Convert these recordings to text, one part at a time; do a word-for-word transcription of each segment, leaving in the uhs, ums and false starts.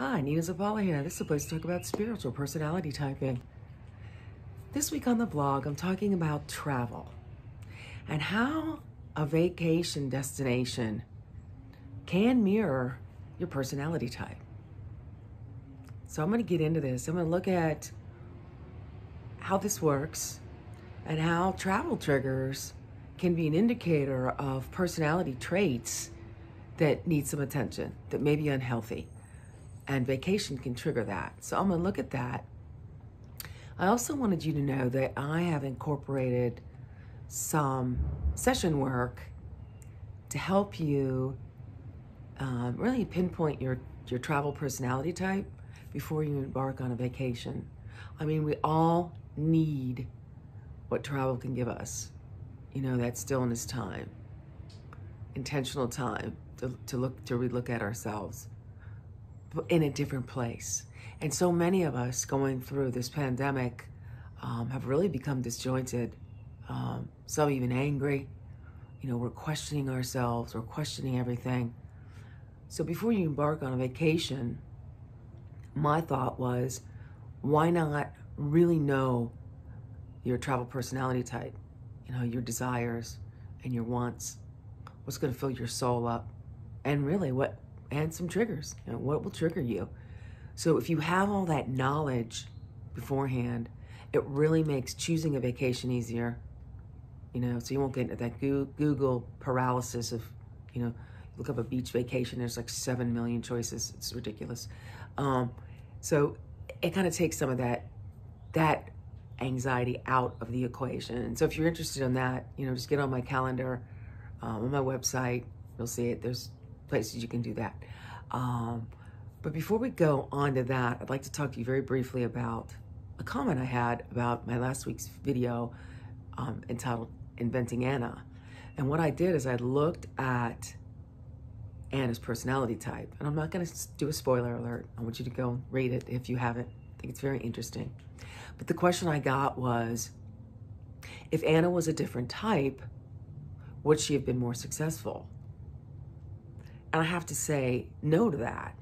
Hi, Nina Zapala here. This is a place to talk about spiritual personality typing. This week on the blog, I'm talking about travel and how a vacation destination can mirror your personality type. So I'm going to get into this. I'm going to look at how this works and how travel triggers can be an indicator of personality traits that need some attention, that may be unhealthy. And vacation can trigger that. So I'm gonna look at that. I also wanted you to know that I have incorporated some session work to help you um, really pinpoint your, your travel personality type before you embark on a vacation. I mean, we all need what travel can give us. You know, that stillness time, intentional time to, to look, to relook at ourselves in a different place. And so many of us going through this pandemic um, have really become disjointed, um, some even angry. You know, we're questioning ourselves, we're questioning everything. So before you embark on a vacation, my thought was, why not really know your travel personality type, you know, your desires and your wants, what's gonna fill your soul up, and really what and some triggers, you know, what will trigger you. So if you have all that knowledge beforehand, it really makes choosing a vacation easier, you know, so you won't get into that Google paralysis of, you know, look up a beach vacation, there's like seven million choices, it's ridiculous. Um, so it kind of takes some of that, that anxiety out of the equation. And so if you're interested in that, you know, just get on my calendar, um, on my website, you'll see it, there's places you can do that. Um, but before we go on to that, I'd like to talk to you very briefly about a comment I had about my last week's video um, entitled Inventing Anna. And what I did is I looked at Anna's personality type, and I'm not gonna do a spoiler alert. I want you to go read it if you haven't. I think it's very interesting. But the question I got was, if Anna was a different type, would she have been more successful? And I have to say no to that,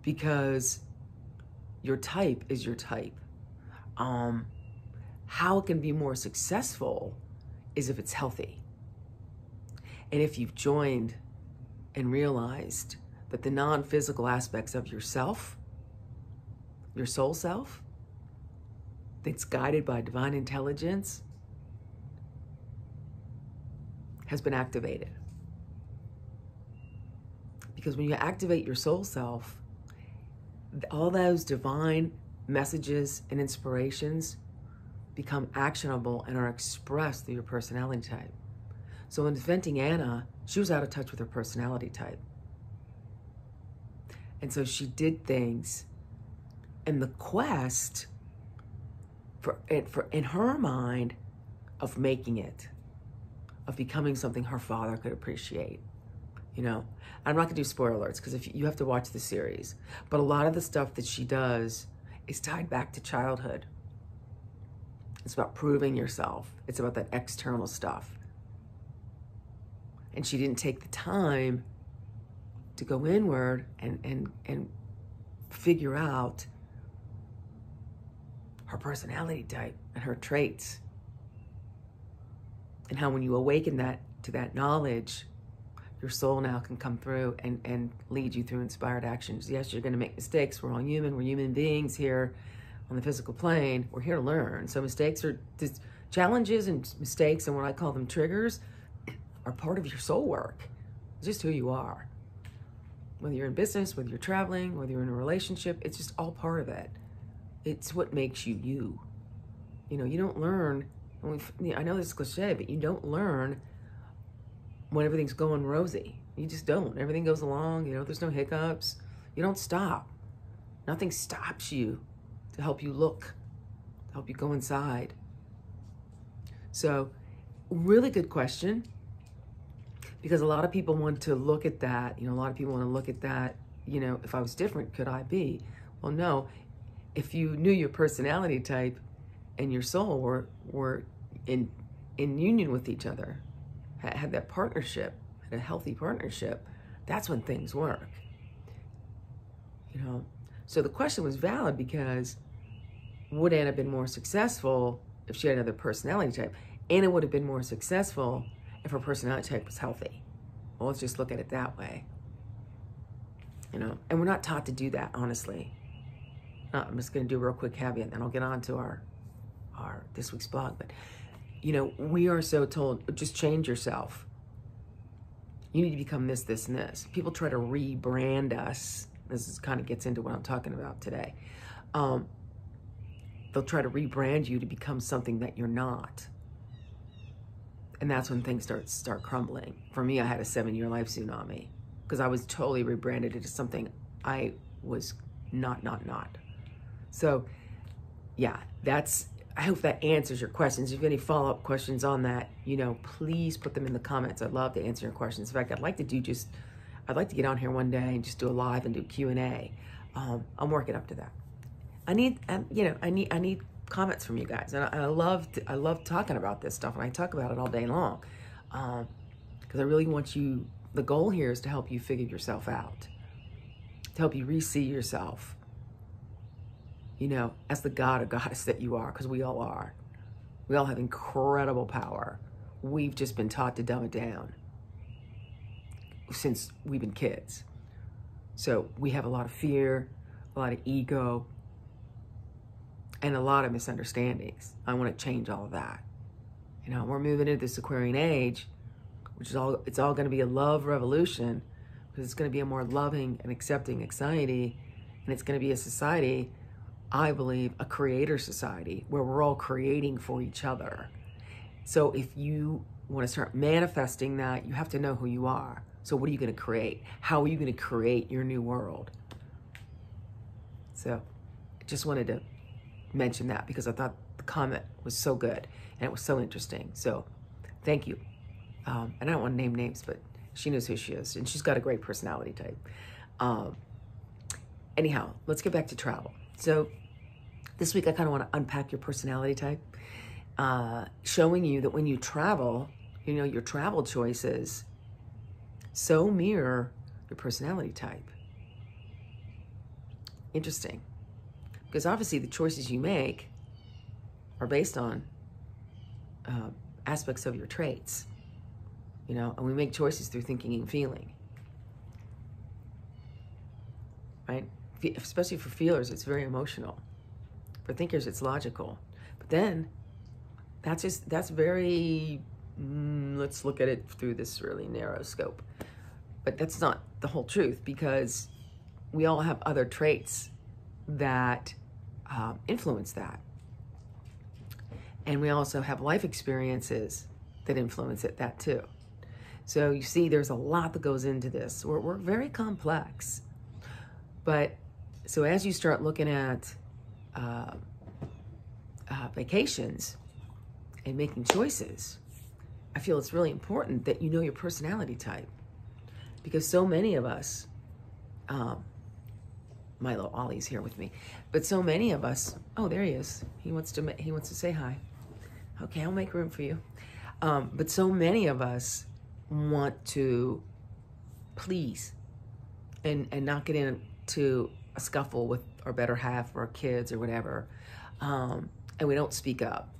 because your type is your type. Um, how it can be more successful is if it's healthy. And if you've joined and realized that the non-physical aspects of yourself, your soul self, that's guided by divine intelligence, has been activated. Because when you activate your soul self, all those divine messages and inspirations become actionable and are expressed through your personality type. So in Inventing Anna, she was out of touch with her personality type. And so she did things in the quest for, for in her mind, of making it, of becoming something her father could appreciate. You know, I'm not gonna do spoiler alerts because if you have to watch the series, but a lot of the stuff that she does is tied back to childhood. It's about proving yourself. It's about that external stuff. And she didn't take the time to go inward and, and, and figure out her personality type and her traits. And how when you awaken that to that knowledge, your soul now can come through and, and lead you through inspired actions. Yes, you're gonna make mistakes. We're all human. We're human beings here on the physical plane. We're here to learn. So mistakes are, challenges and mistakes and what I call them triggers are part of your soul work. It's just who you are. Whether you're in business, whether you're traveling, whether you're in a relationship, it's just all part of it. It's what makes you you. You know, you don't learn, and I know this is cliche, but you don't learn when everything's going rosy. You just don't. Everything goes along, you know, there's no hiccups. You don't stop. Nothing stops you to help you look, to help you go inside. So, really good question, because a lot of people want to look at that, you know, a lot of people want to look at that, you know, if I was different, could I be? Well, no, if you knew your personality type and your soul were, were in, in union with each other, had that partnership, had a healthy partnership, that's when things work. You know, So the question was valid, because would Anna have been more successful if she had another personality type? Anna would have been more successful if her personality type was healthy. Well, let's just look at it that way. You know, and we're not taught to do that, honestly. Uh, I'm just going to do a real quick caveat, and I'll get on to our, our this week's blog. But, you know, we are so told, just change yourself. You need to become this, this, and this. People try to rebrand us. This is kind of gets into what I'm talking about today. Um, they'll try to rebrand you to become something that you're not. And that's when things start start crumbling. For me, I had a seven-year life tsunami because I was totally rebranded into something I was not, not, not. So, yeah, that's, I hope that answers your questions. If you have any follow-up questions on that, you know, please put them in the comments. I'd love to answer your questions. In fact, I'd like to do just, I'd like to get on here one day and just do a live and do Q and A. Um, I'm working up to that. I need, um, you know, I need, I need comments from you guys. And I, and I love, to, I love talking about this stuff, and I talk about it all day long. Um, because I really want you, the goal here is to help you figure yourself out, to help you re-see yourself. You know, as the god or goddess that you are, because we all are. We all have incredible power. We've just been taught to dumb it down since we've been kids. So we have a lot of fear, a lot of ego, and a lot of misunderstandings. I want to change all of that. You know, we're moving into this Aquarian age, which is all, it's all going to be a love revolution, because it's going to be a more loving and accepting anxiety, and it's going to be a society, I believe, a creator society where we're all creating for each other. So if you want to start manifesting that, you have to know who you are. So what are you going to create? How are you going to create your new world? So I just wanted to mention that because I thought the comment was so good and it was so interesting. So thank you. Um, and I don't want to name names, but she knows who she is, and she's got a great personality type. Um, anyhow, let's get back to travel. So this week, I kind of want to unpack your personality type, uh, showing you that when you travel, you know, your travel choices so mirror your personality type. Interesting. Because obviously the choices you make are based on uh, aspects of your traits, you know, and we make choices through thinking and feeling, right? Especially for feelers, it's very emotional. For thinkers, it's logical. But then, that's just, that's very, mm, let's look at it through this really narrow scope. But that's not the whole truth, because we all have other traits that um, influence that. And we also have life experiences that influence it, that too. So you see, there's a lot that goes into this. We're, we're very complex. But so as you start looking at uh, uh, vacations and making choices, I feel it's really important that you know your personality type, because so many of us, um, my little Ollie's here with me, but so many of us, oh, there he is. He wants to, he wants to say hi. Okay, I'll make room for you. Um, but so many of us want to please and, and not get in to a scuffle with our better half or our kids or whatever, um, and we don't speak up.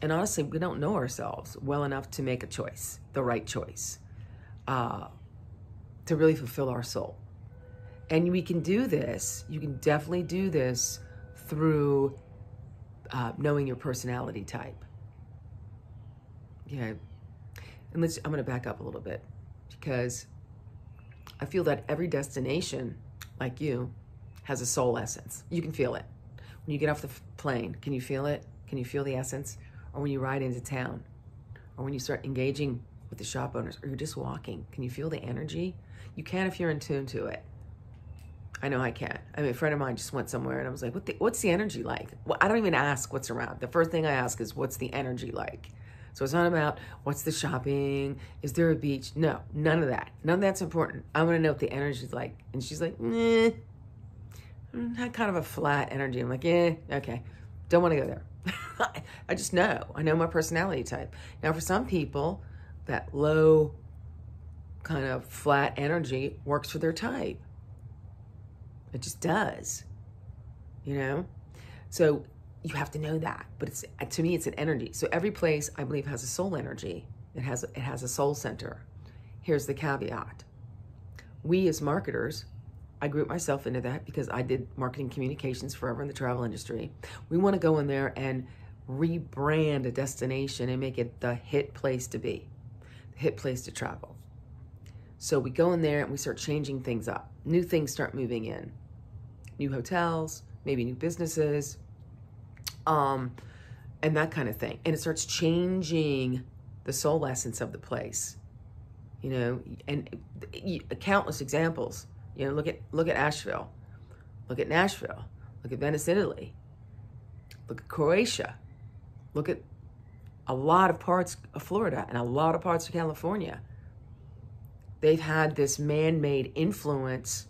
And honestly, we don't know ourselves well enough to make a choice, the right choice, uh, to really fulfill our soul. And we can do this, you can definitely do this through uh, knowing your personality type. Yeah, and let's, I'm gonna back up a little bit, because I feel that every destination, like you, has a soul essence. You can feel it. When you get off the plane, can you feel it? Can you feel the essence? Or when you ride into town, or when you start engaging with the shop owners, or you're just walking, can you feel the energy? You can if you're in tune to it. I know I can. I mean, a friend of mine just went somewhere and I was like, what the, what's the energy like? Well, I don't even ask what's around. The first thing I ask is, what's the energy like? So it's not about what's the shopping, is there a beach? No, none of that. None of that's important. I want to know what the energy's like. And she's like, eh, I'm kind of a flat energy. I'm like, eh, okay, don't want to go there. I just know. I know my personality type. Now, for some people, that low kind of flat energy works for their type. It just does. you know? So you have to know that, but it's, to me, it's an energy. So every place I believe has a soul energy. It has, it has a soul center. Here's the caveat. We as marketers, I group myself into that because I did marketing communications forever in the travel industry. We want to go in there and rebrand a destination and make it the hit place to be, the hit place to travel. So we go in there and we start changing things up. New things start moving in. New hotels, maybe new businesses, um, and that kind of thing. And it starts changing the soul essence of the place, you know, and you, countless examples. You know, look at, look at Asheville, look at Nashville, look at Venice, Italy, look at Croatia, look at a lot of parts of Florida and a lot of parts of California. They've had this man-made influence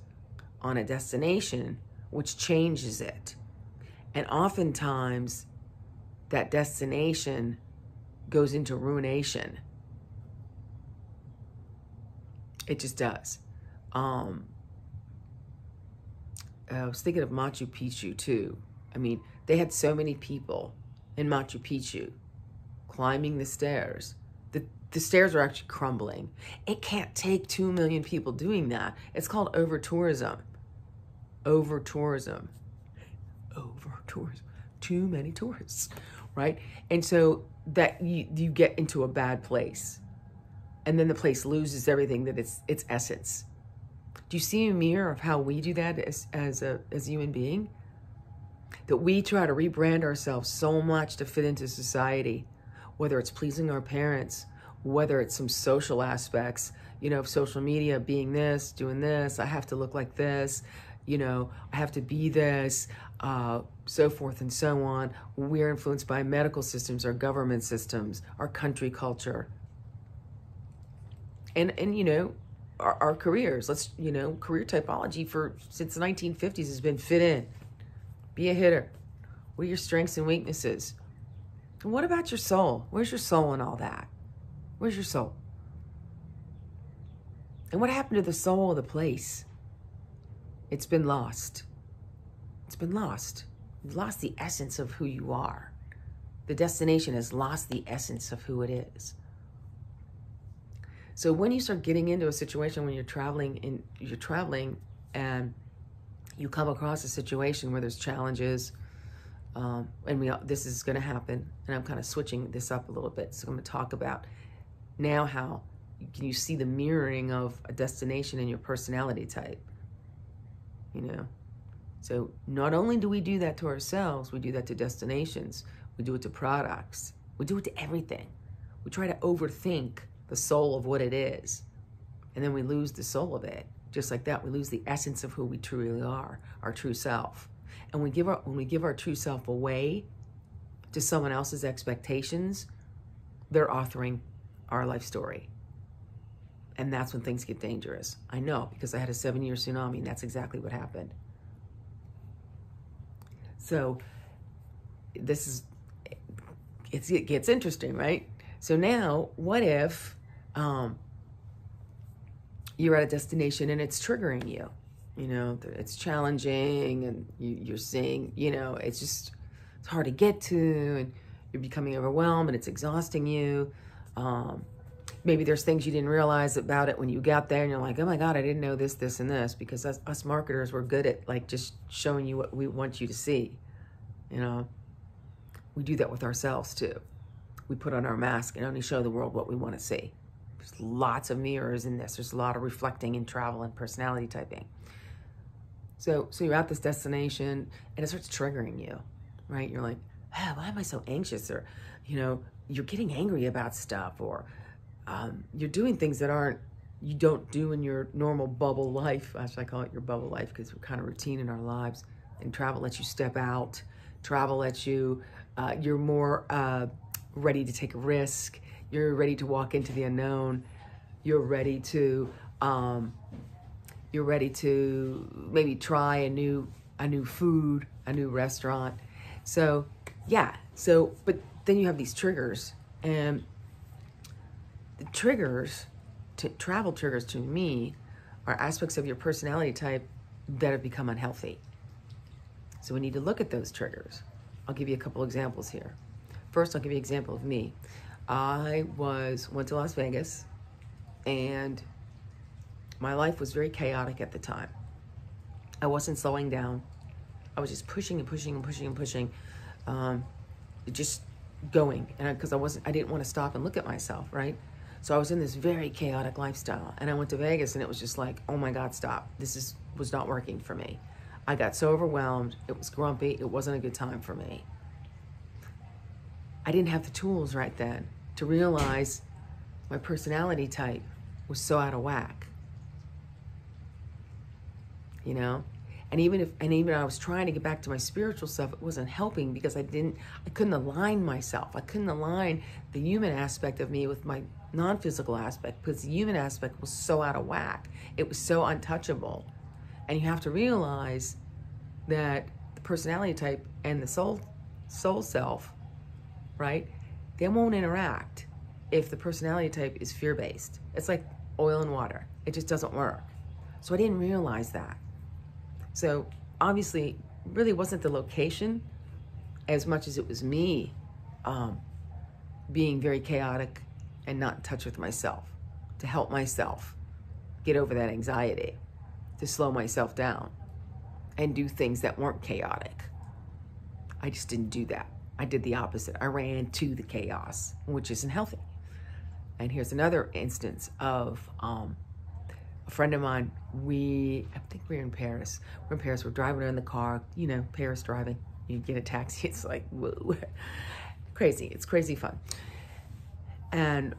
on a destination, which changes it. And oftentimes that destination goes into ruination. It just does. Um, I was thinking of Machu Picchu too. I mean, they had so many people in Machu Picchu climbing the stairs. The, the stairs are actually crumbling. It can't take two million people doing that. It's called over-tourism. Over-tourism. Over-tourism. Too many tourists, right? And so that you, you get into a bad place. And then the place loses everything that it's, its essence. Do you see a mirror of how we do that as, as, a, as a human being? That we try to rebrand ourselves so much to fit into society, whether it's pleasing our parents, whether it's some social aspects, you know, of social media, being this, doing this, I have to look like this, you know, I have to be this, uh, so forth and so on. We're influenced by medical systems, our government systems, our country culture. And, and you know, Our, our careers. Let's, you know, career typology for since the nineteen fifties has been fit in. Be a hitter. What are your strengths and weaknesses? And what about your soul? Where's your soul in all that? Where's your soul? And what happened to the soul of the place? It's been lost. It's been lost. You've lost the essence of who you are. The destination has lost the essence of who it is. So when you start getting into a situation when you're traveling and you're traveling and you come across a situation where there's challenges, um, and we this is going to happen, and I'm kind of switching this up a little bit. So I'm going to talk about now how can you see the mirroring of a destination and your personality type, you know? So not only do we do that to ourselves, we do that to destinations. We do it to products. We do it to everything. We try to overthink the soul of what it is. And then we lose the soul of it. Just like that, we lose the essence of who we truly are, our true self. And we give our, when we give our true self away to someone else's expectations, they're authoring our life story. And that's when things get dangerous. I know, because I had a seven-year tsunami, and that's exactly what happened. So this is, it's, it gets interesting, right? So now, what if Um, you're at a destination and it's triggering you, you know, it's challenging and you, you're seeing, you know, it's just, it's hard to get to and you're becoming overwhelmed and it's exhausting you. Um, maybe there's things you didn't realize about it when you got there and you're like, oh my God, I didn't know this, this, and this, because us, us marketers, we're good at like just showing you what we want you to see. You know, we do that with ourselves too. We put on our mask and only show the world what we want to see. There's lots of mirrors in this. There's a lot of reflecting in travel and personality typing. So, so you're at this destination and it starts triggering you, right? You're like, oh, why am I so anxious? Or, you know, you're getting angry about stuff, or um, you're doing things that aren't, you don't do in your normal bubble life. Actually, I call it your bubble life because we're kind of routine in our lives, and travel lets you step out. Travel lets you, uh, you're more uh, ready to take a risk. You're ready to walk into the unknown. You're ready to, um, you're ready to maybe try a new, a new food, a new restaurant. So yeah, so, but then you have these triggers, and the triggers, to, travel triggers to me, are aspects of your personality type that have become unhealthy. So we need to look at those triggers. I'll give you a couple examples here. First, I'll give you an example of me. I was went to Las Vegas, and my life was very chaotic at the time. I wasn't slowing down. I was just pushing and pushing and pushing and pushing, um, just going, and because I, I wasn't, I didn't want to stop and look at myself, right? So I was in this very chaotic lifestyle, and I went to Vegas, and it was just like, oh my God, stop! This is was not working for me. I got so overwhelmed. It was grumpy. It wasn't a good time for me. I didn't have the tools right then to realize my personality type was so out of whack, you know? And even if, and even I was trying to get back to my spiritual self, it wasn't helping because I didn't, I couldn't align myself. I couldn't align the human aspect of me with my non-physical aspect because the human aspect was so out of whack. It was so untouchable. And you have to realize that the personality type and the soul, soul self, right? They won't interact if the personality type is fear-based. It's like oil and water. It just doesn't work. So I didn't realize that. So obviously, really wasn't the location as much as it was me um, being very chaotic and not in touch with myself to help myself get over that anxiety, to slow myself down and do things that weren't chaotic. I just didn't do that. I did the opposite. I ran to the chaos, which isn't healthy. And here's another instance of um, a friend of mine. We, I think we were in Paris. We're in Paris, we're driving in the car, you know, Paris driving. You get a taxi, it's like, whoa. Crazy, it's crazy fun. And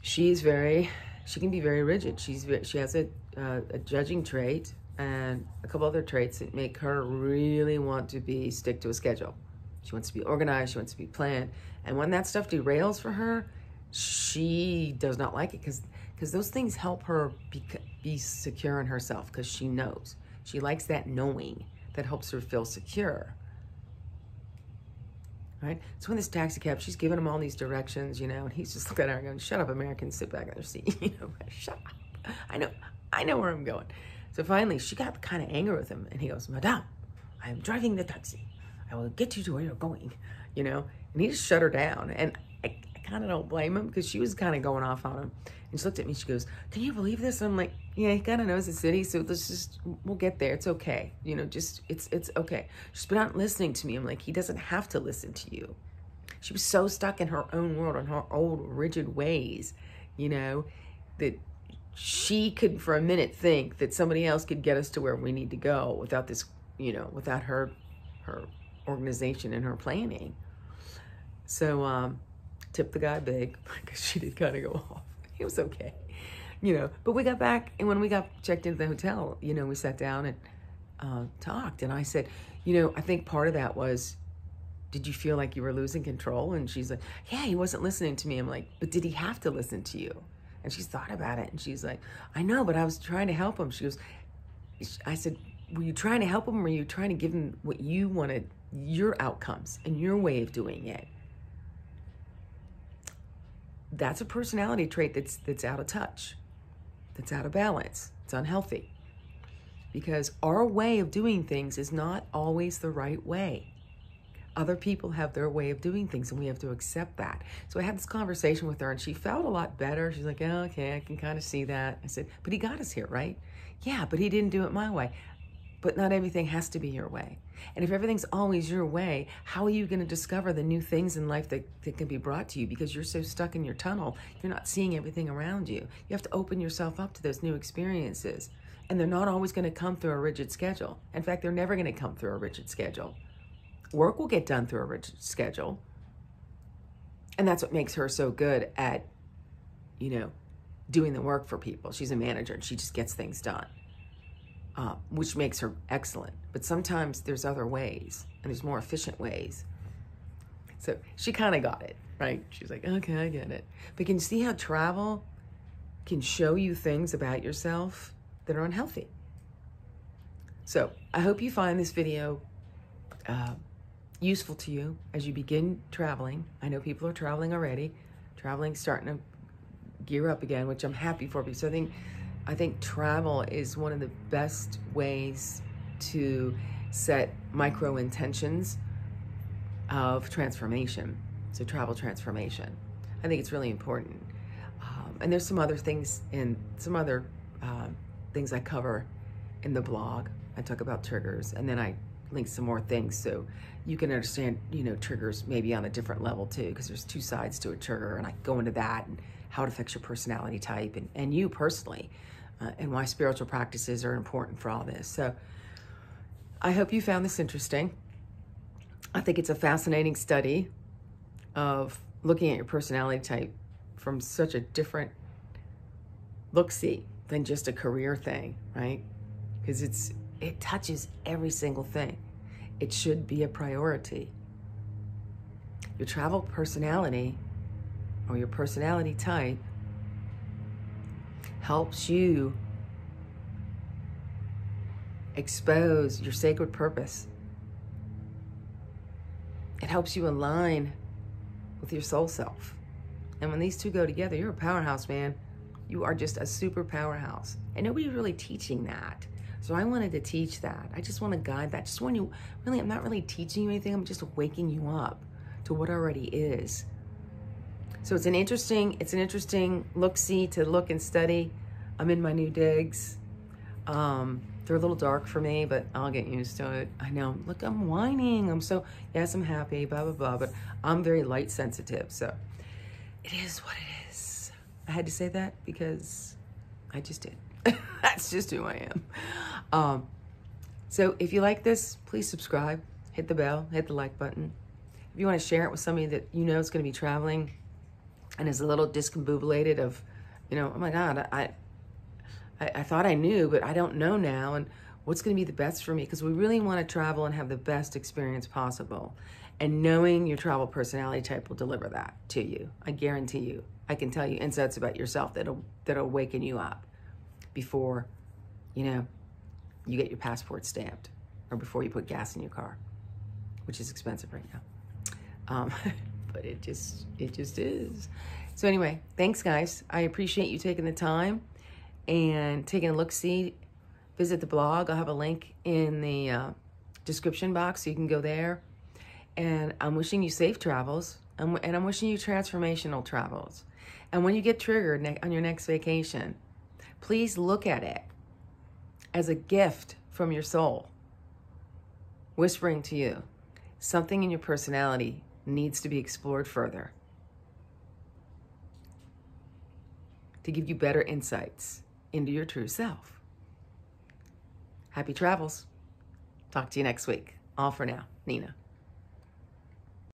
she's very, she can be very rigid. She's She has a, uh, a judging trait and a couple other traits that make her really want to be, stick to a schedule. She wants to be organized, she wants to be planned. And when that stuff derails for her, she does not like it because because those things help her be, be secure in herself because she knows. She likes that knowing that helps her feel secure, right? So in this taxi cab, she's giving him all these directions, you know, and he's just looking at her and going, shut up, Americans, sit back in their seat, you know, shut up. I know, I know where I'm going. So finally, she got kind of angry with him and he goes, Madame, I am driving the taxi. I will get you to where you're going, you know? And he just shut her down. And I, I kind of don't blame him because she was kind of going off on him. And she looked at me, she goes, can you believe this? And I'm like, yeah, he kind of knows the city, so let's just, we'll get there. It's okay. You know, just, it's it's okay. She's been out listening to me. I'm like, he doesn't have to listen to you. She was so stuck in her own world, in her old rigid ways, you know, that she could for a minute think that somebody else could get us to where we need to go without this, you know, without her, her, organization and her planning. So um tip the guy big because she did kind of go off. It was okay, you know, but we got back, and when we got checked into the hotel, you know, we sat down and uh, talked, and I said, you know, I think part of that was, did you feel like you were losing control? And she's like, yeah, he wasn't listening to me. I'm like, but did he have to listen to you? And she's thought about it, and she's like, I know, but I was trying to help him. She goes, I said, were you trying to help him, or were you trying to give him what you wanted, your outcomes and your way of doing it? That's a personality trait that's that's out of touch, that's out of balance, it's unhealthy. Because our way of doing things is not always the right way. Other people have their way of doing things, and we have to accept that. So I had this conversation with her, and she felt a lot better. She's like, oh, okay, I can kind of see that. I said, but he got us here, right? Yeah, but he didn't do it my way. But not everything has to be your way. And if everything's always your way, how are you going to discover the new things in life that, that can be brought to you? Because you're so stuck in your tunnel, you're not seeing everything around you. You have to open yourself up to those new experiences. And they're not always going to come through a rigid schedule. In fact, they're never going to come through a rigid schedule. Work will get done through a rigid schedule. And that's what makes her so good at, you know, doing the work for people. She's a manager, and she just gets things done. Uh, which makes her excellent. But sometimes there's other ways, and there's more efficient ways. So she kind of got it, right? She's like, okay, I get it. But can you see how travel can show you things about yourself that are unhealthy? So I hope you find this video uh, useful to you as you begin traveling. I know people are traveling already. Traveling's starting to gear up again, which I'm happy for, because I think I think travel is one of the best ways to set micro intentions of transformation, so travel transformation. I think it's really important. Um, and there's some other things in, some other uh, things I cover in the blog. I talk about triggers, and then I link some more things so you can understand, you know, triggers maybe on a different level too, because there's two sides to a trigger, and I go into that and how it affects your personality type and, and you personally, uh, and why spiritual practices are important for all this. So I hope you found this interesting. I think it's a fascinating study of looking at your personality type from such a different look-see than just a career thing, right? Because it's it touches every single thing. It should be a priority. Your travel personality or your personality type helps you expose your sacred purpose. It helps you align with your soul self. And when these two go together, you're a powerhouse, man. You are just a super powerhouse. And nobody's really teaching that. So I wanted to teach that. I just want to guide that. Just want you, really, I'm not really teaching you anything. I'm just waking you up to what already is. So it's an interesting, it's an interesting look-see to look and study. I'm in my new digs. Um, they're a little dark for me, but I'll get used to it. I know, look, I'm whining. I'm so, yes, I'm happy, blah, blah, blah, but I'm very light sensitive. So it is what it is. I had to say that because I just did. That's just who I am. Um, so if you like this, please subscribe, hit the bell, hit the like button. If you want to share it with somebody that you know is going to be traveling and is a little discombobulated of, you know, oh my God, I, I, I thought I knew, but I don't know now. And what's going to be the best for me? Because we really want to travel and have the best experience possible. And knowing your travel personality type will deliver that to you. I guarantee you. I can tell you insights about yourself that'll, that'll waken you up before, you know, you get your passport stamped or before you put gas in your car, which is expensive right now. Um, but it just, it just is. So anyway, thanks guys. I appreciate you taking the time and taking a look-see. Visit the blog. I'll have a link in the uh, description box so you can go there. And I'm wishing you safe travels, and, and I'm wishing you transformational travels. And when you get triggered on your next vacation, please look at it as a gift from your soul, whispering to you, something in your personality needs to be explored further to give you better insights into your true self. Happy travels. Talk to you next week. All for now, Nina.